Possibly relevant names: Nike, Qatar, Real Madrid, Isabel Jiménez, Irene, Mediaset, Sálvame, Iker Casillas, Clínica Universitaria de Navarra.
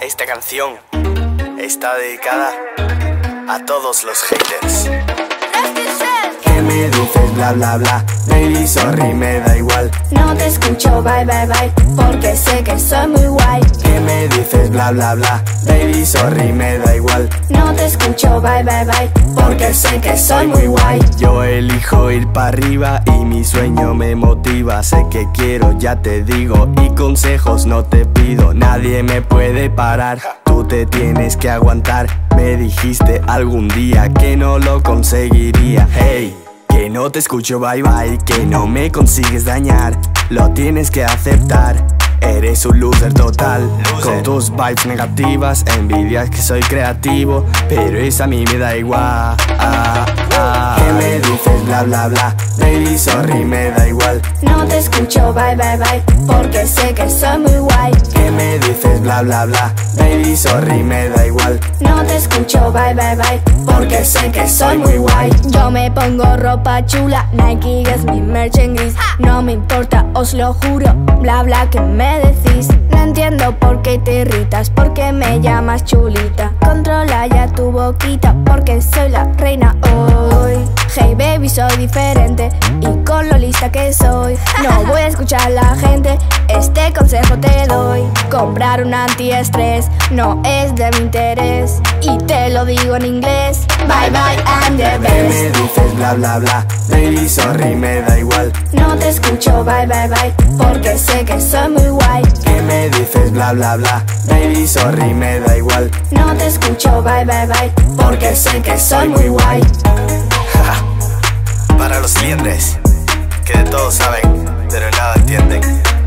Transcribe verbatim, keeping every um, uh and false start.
Esta canción está dedicada a todos los haters. Que me dices bla bla bla, baby sorry me da igual. No te escucho bye bye bye, porque sé que soy muy guay. Que me dices bla bla bla, baby sorry me da igual. No te escucho bye bye bye, porque sé que soy muy guay. Yo elijo ir para arriba y mi sueño me motiva. Sé que quiero, ya te digo, y consejos no te pido. Nadie me puede parar, tú te tienes que aguantar. Me dijiste algún día que no lo conseguiría. Hey, que no te escucho bye bye, que no me consigues dañar. Lo tienes que aceptar, eres un loser total. Con tus vibes negativas, envidias que soy creativo, pero eso a mí me da igual. Que me dices bla bla bla, baby sorry me da igual. No te escucho bye bye bye, porque sé que soy muy guay. Que me dices bla bla bla, baby sorry me da igual. No te escucho bye bye bye, porque sé que soy muy guay. Yo me pongo ropa chula, Nike es mi merch en gris. No me importa, os lo juro, bla bla que me decís. No entiendo por qué te irritas, porque me llamas chulita. Controla ya tu boquita, porque soy la reina hoy. Hey baby, soy diferente y con lo lista que soy, no voy a escuchar a la gente. Este consejo te doy: comprar un antiestrés no es de mi interés, y te lo digo en inglés. Bye bye, I'm the best. Que me dices bla bla bla, baby sorry me da igual. No te escucho bye bye bye, porque sé que soy muy guay. Que me dices bla bla bla, baby sorry me da igual. No te escucho bye bye bye, porque sé que soy muy guay. Para los liendres, que de todo saben, pero nada entienden.